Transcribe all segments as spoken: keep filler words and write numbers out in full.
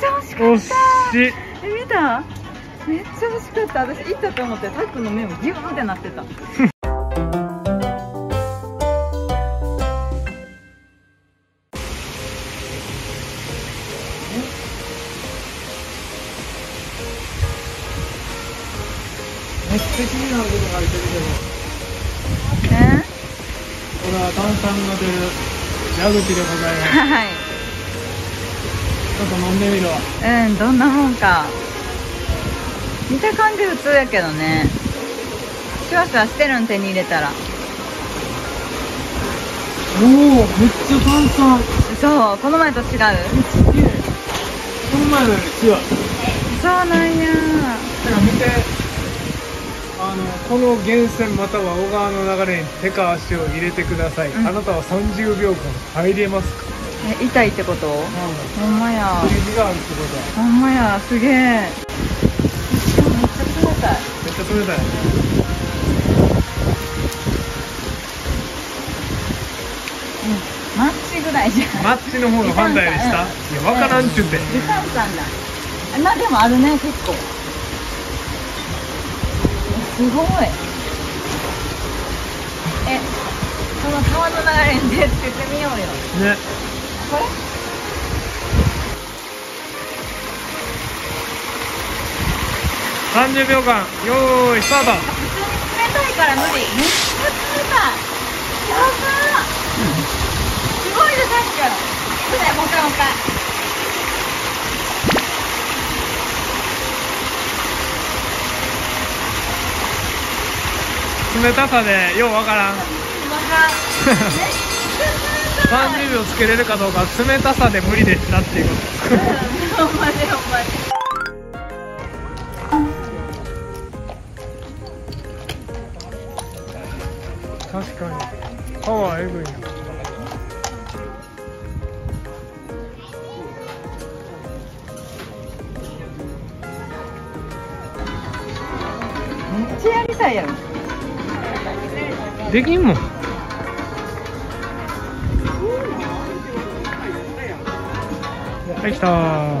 ちゃ惜しかった。惜しい。え、見た？めっちゃ惜しかった。私行ったと思ってタックの目もギューってなってた。めっちゃ気になることが入ってるけど。え？これは炭酸が出る矢口でございます。はい。ちょっと飲んでみるわ。うん、どんなもんか。見た感じ普通やけどね。シュワシュワしてるん、手に入れたら。おお、めっちゃ炭酸。そう、この前と違う。え、違う。この前より違う。そうなんや。だから見て。あのこの源泉または小川の流れに手か足を入れてください、うん、あなたはさんじゅうびょうかん入れますか。え、痛いってこと？うん、ほんまや。刺激があるってこと。ほんまや、すげえ。めっちゃ冷たい。めっちゃ冷たい。うん、マッチぐらいじゃん。マッチの方の判断でした。うん、いや、わからんって言って。リサンさんだ。まあ、でもあるね、結構。すごい。え、この川の流れに出てみようよ。ね。これ。さんじゅうびょうかん、よーい、スタート。普通に冷たいから無理。めっちゃ冷たい。やばー。すごいね、さっきから。いくね、もう一回もう一回。冷たさでようわからん。さんじゅうびょうつけれるかどうか、冷たさで無理でしたっていうことです。うん、ほんまにほんまに。確かにパワーエグいな。めっちゃやりたいやん。できんもん。できたー。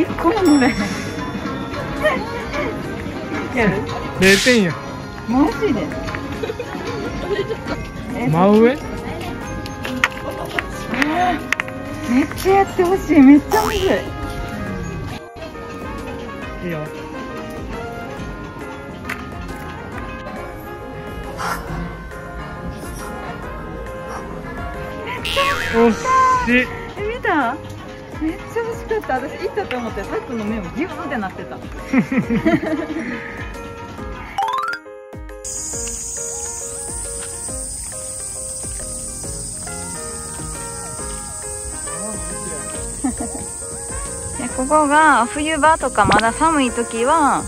一個も乗れへん。れいてんや。マジで。真上。めっちゃやってほしい。めっちゃむずい。いいよ。惜しい。え、見た？めっちゃ惜しかった。私行ったと思ってタックの目もギューってなってた。ここが冬場とかまだ寒い時は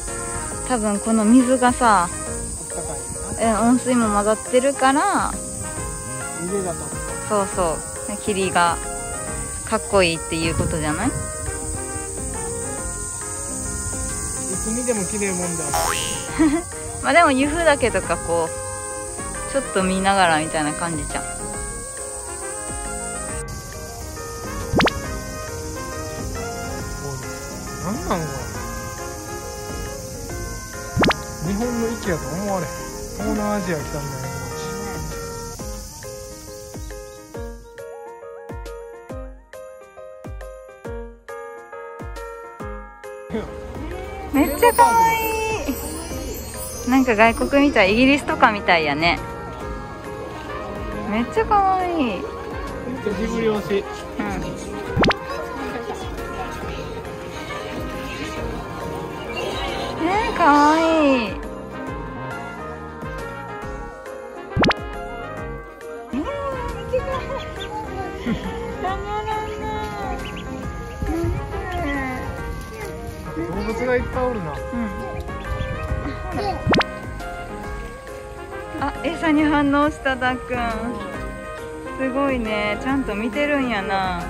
多分この水がさ、え、温水も混ざってるから腕がと。そうそう、霧がかっこいいっていうことじゃない？いつ見ても綺麗もんだ。まあでも由布岳とかこうちょっと見ながらみたいな感じじゃん。なんなんこれ。日本の息やと思われへん。東南アジア来たんだよ。めっちゃ可愛い。なんか外国みたい、イギリスとかみたいやね。めっちゃ可愛い。ジブリ推し。うん。ねえ、可愛い。ええ、たまらんな。動物がいっぱいおるな。うん、あ、餌に反応したダックン。すごいね、ちゃんと見てるんやな。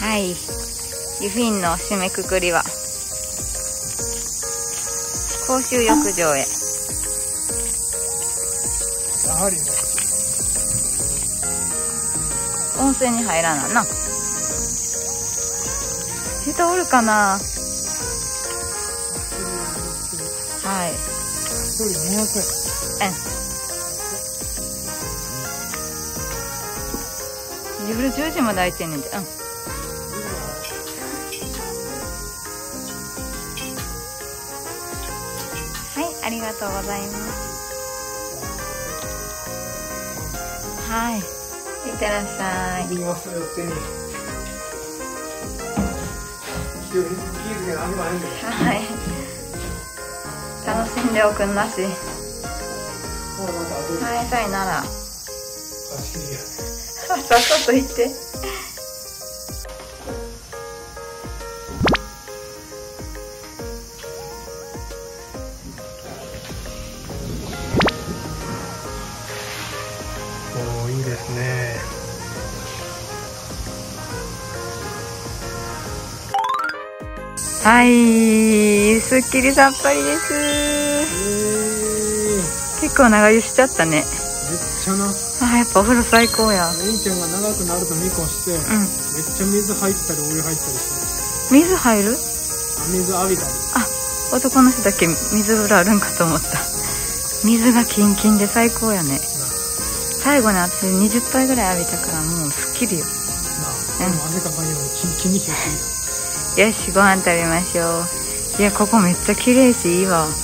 はい、湯布院の締めくくりは公衆浴場へ。やはりね、温泉に入らなな。人おるかな。はい。一人にひゃくえん。夜じゅうじまで開いてんねんで。うん。ありがとうございます。はい、いってらっしゃい。行きますよ、手に。はい。楽しんでおくんなし。はい、さいなら。さっさと行って。はい、すっきりさっぱりです。えー、結構長湯しちゃったね。めっちゃな。あ、やっぱお風呂最高や。レンちゃんが長くなると見越して、うん、めっちゃ水入ったりお湯入ったりして。水入る？水浴びたり。あ、男の人だけ水風呂あるんかと思った。水がキンキンで最高やね。最後に私にじゅっぱいぐらい浴びたからもうすっきりよ。なあ、でも汗かかんようにキンキンに冷えてる。よし、ご飯食べましょう。いや、ここめっちゃ綺麗しいいわ。最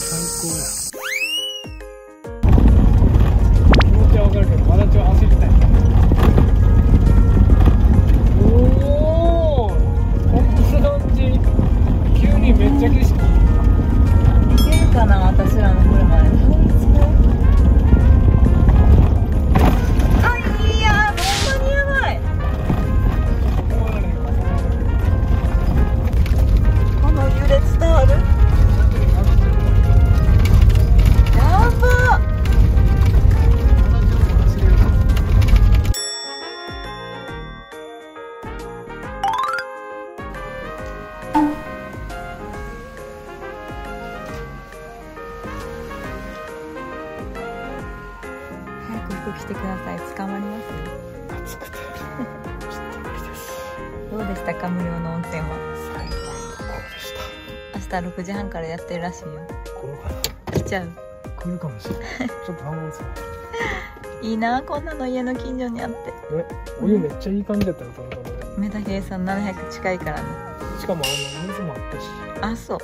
高や。気持ちはわかるけど、まだちょっと走りたい。おお、本当だ。うち急にめっちゃ景色行けるかな、私らの車で。来てください。捕まりますよ。暑くてどうでしたか、無料の温泉は。最高でした。明日ろくじはんからやってるらしいよ。来るかな。来ちゃう。来るかもしれない。ちょっと半分ですね。いいな、こんなの家の近所にあって。え、お湯めっちゃいい感じだったよ、たまたま。メタヘイさんななひゃく近いからね。しかもあの水もあったし。あ、そう。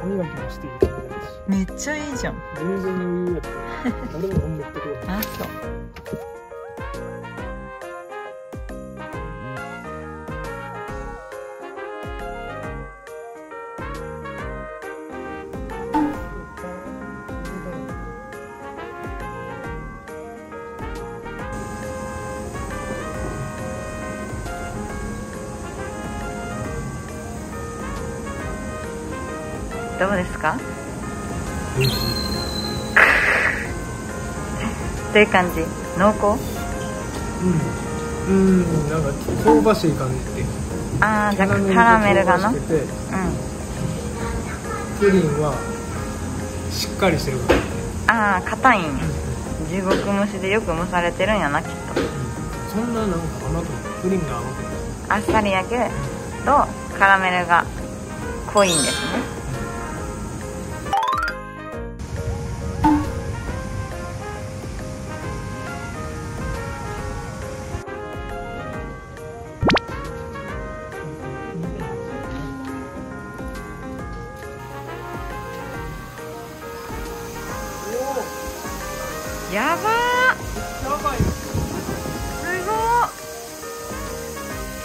歯磨きもしていい感じだし。めっちゃいいじゃん。全然余裕やった。誰も飲んでってくれた。あ、そう。どうですか？どういう感じ？濃厚？うん、うん、なんか香ばしい感じって。ああ、じゃあカラメルがな。うん。プリンはしっかりしてるからね。ああ、硬いんや。地獄蒸しでよく蒸されてるんやな、きっと。そんななんか甘くない。プリンが甘くない。あっさりやけどカラメルが濃いんですね。やばー。やばい。すご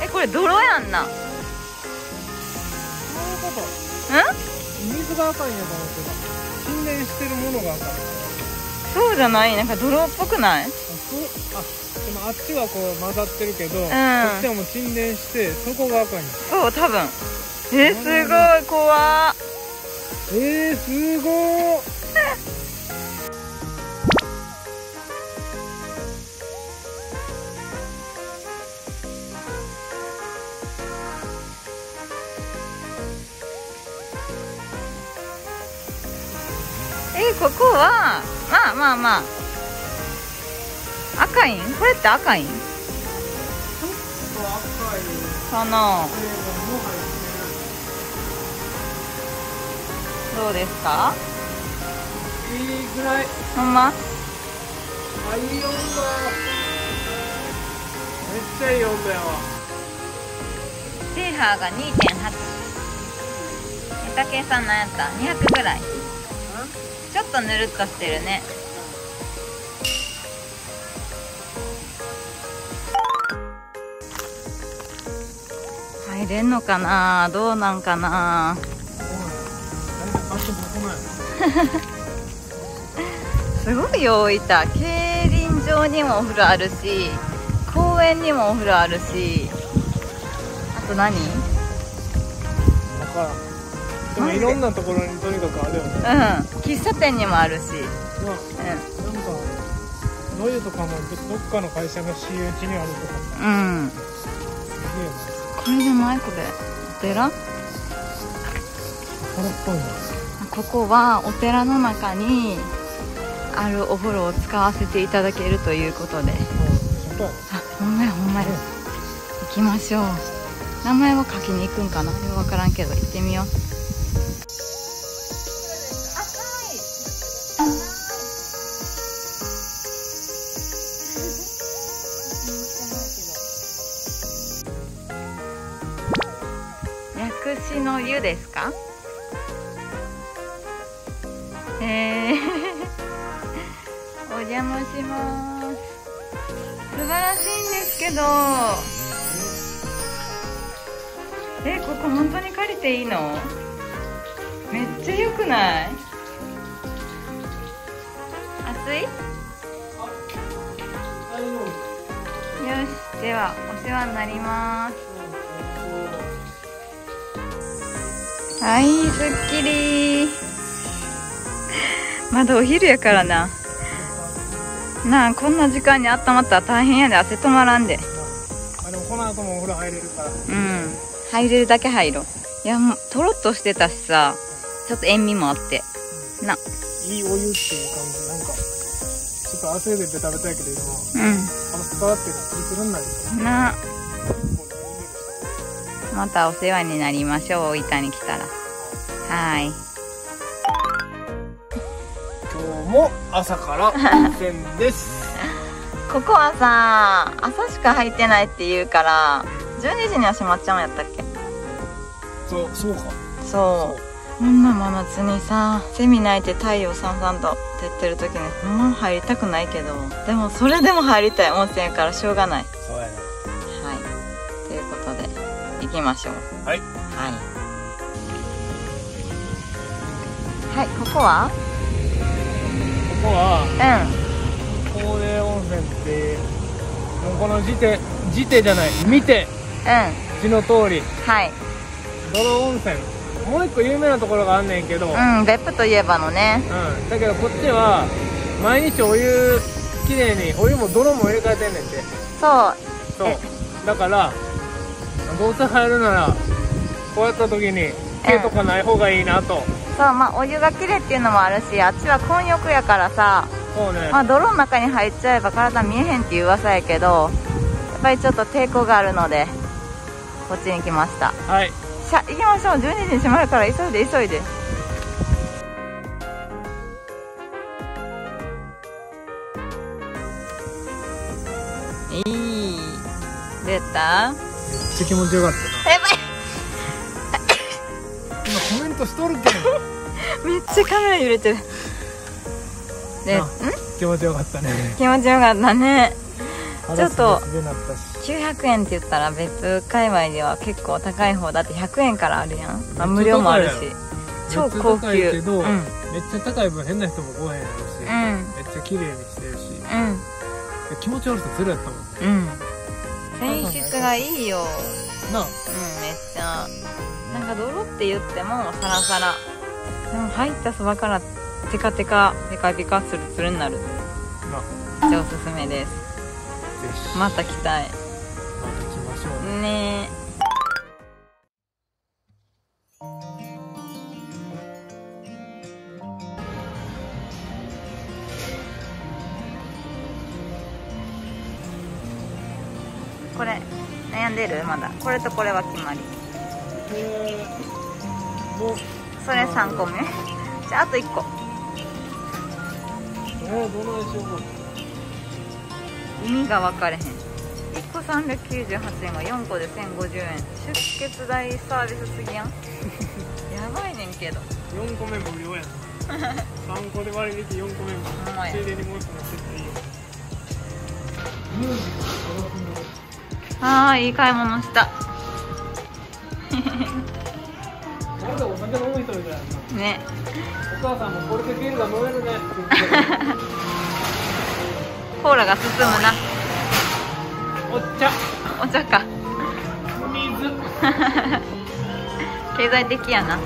ー。え、これ泥やんな。そういうこと。ん？水が赤いんやと思ってた。沈殿してるものが赤い。そうじゃない？なんか泥っぽくない？あ、そう。あ、でもあっちはこう混ざってるけど、うん、こっちはもう沈殿してそこが赤いんや。そう、多分。えー、すごい怖ー。えー、すごー。えここはまあまあまあ赤いん、これって赤いんかな。どうですか？いいぐらい。ほんま？あ、いい温度。めっちゃいい温度やわ。シーハーが にてんはち。エタケイさんなんやった？にひゃくぐらい。ちょっとぬるっとしてるね。入れんのかな、どうなんかな。すごい大分、競輪場にもお風呂あるし、公園にもお風呂あるし、あと何？だからいろんなところにとにかくあるよね。うん、喫茶店にもあるし、うん、なんかノイとかもどっかの会社の私有地にあるとかさ。うん。これじゃない？これお寺？ここはお寺の中にあるお風呂を使わせていただけるということで、あ、ほんまやほんまや、行きましょう。名前を書きに行くんかな、よく分からんけど行ってみよう。薬師の湯ですか？えー、お邪魔します。素晴らしいんですけど、え、ここ本当に借りていいの？めっちゃ良くない？暑い？よし、ではお世話になります。はい、すっきり。まだお昼やからな。なあ、こんな時間に温まったら大変やで、汗止まらんで。あ、でもこの後もお風呂入れるから。うん。入れるだけ入ろう。いや、もう、とろっとしてたしさ、ちょっと塩味もあって。うん、な。いいお湯っていう感じ、なんか、ちょっと汗でベタベタやけど、今。うん。あの、伝わってるの、つるんないですか？なあ。またお世話になりましょう、大分に来たら。はーい。も朝から温泉ですここはさ、朝しか入ってないって言うから、じゅうにじには閉まっちゃうんやったっけ？そう、そうか、そう。こんな真夏にさ、セミ鳴いて太陽さんさんと照ってる時にもう入りたくないけど、でもそれでも入りたい温泉からしょうがない。そうやね。はい、ということで行きましょう。はいはい、はい、ここはここは、うん、高齢温泉ってもうこの字手字手じゃない見て、うん、字の通り、はい、泥温泉。もう一個有名なところがあんねんけど、うん、別府といえばのね、うん、だけどこっちは毎日お湯きれいにお湯も泥も入れ替えてんねんて。そうそうだからどうせ入るならこうやった時に手とかない方がいいなと。そう、まあお湯がきれいっていうのもあるし、あっちは混浴やからさ、そうね、まあ泥の中に入っちゃえば体見えへんっていう噂やけど、やっぱりちょっと抵抗があるのでこっちに来ました。はい、さあ行きましょう。じゅうにじに閉まるから急いで急いで。いい、出た、めっちゃ気持ちよかったな。やばい、コメントしとるけどめっちゃカメラ揺れてる。で、気持ちよかったね。気持ちよかったね。ちょっときゅうひゃくえんって言ったら別府界隈では結構高い方だって、ひゃくえんからあるやん。まあ、無料もあるし超高級。めっちゃ高いけど、うん、めっちゃ高い分変な人もごへんやろし、うん、めっちゃ綺麗にしてるし、うん、気持ち悪さゼロやったもん。うん、選出がいいよな。うん、めっちゃなんか泥って言ってもサラサラ、でも入ったそばからテカテカテカテカツルツルになる。めっちゃおすすめです。また来たい。また来ましょうね。これ悩んでる？まだこれとこれは決まり。えー、それさんこめ。じゃああといっこ。えー、どないしようか。意味が分かれへん。いっこさんびゃくきゅうじゅうはちえんはよんこでせんごじゅうえん。出血大サービスすぎやん。やばいねんけど。よんこめ無料やん。さんこで割り引きよんこめもついでにもういっこ持ってっていいよ。ああ、いい買い物した。これでお酒飲む人みたいな。ね。お母さんもこれでビールが飲めるねって言ってる。コーラが進むな。お茶。お茶か。お水。経済的やな。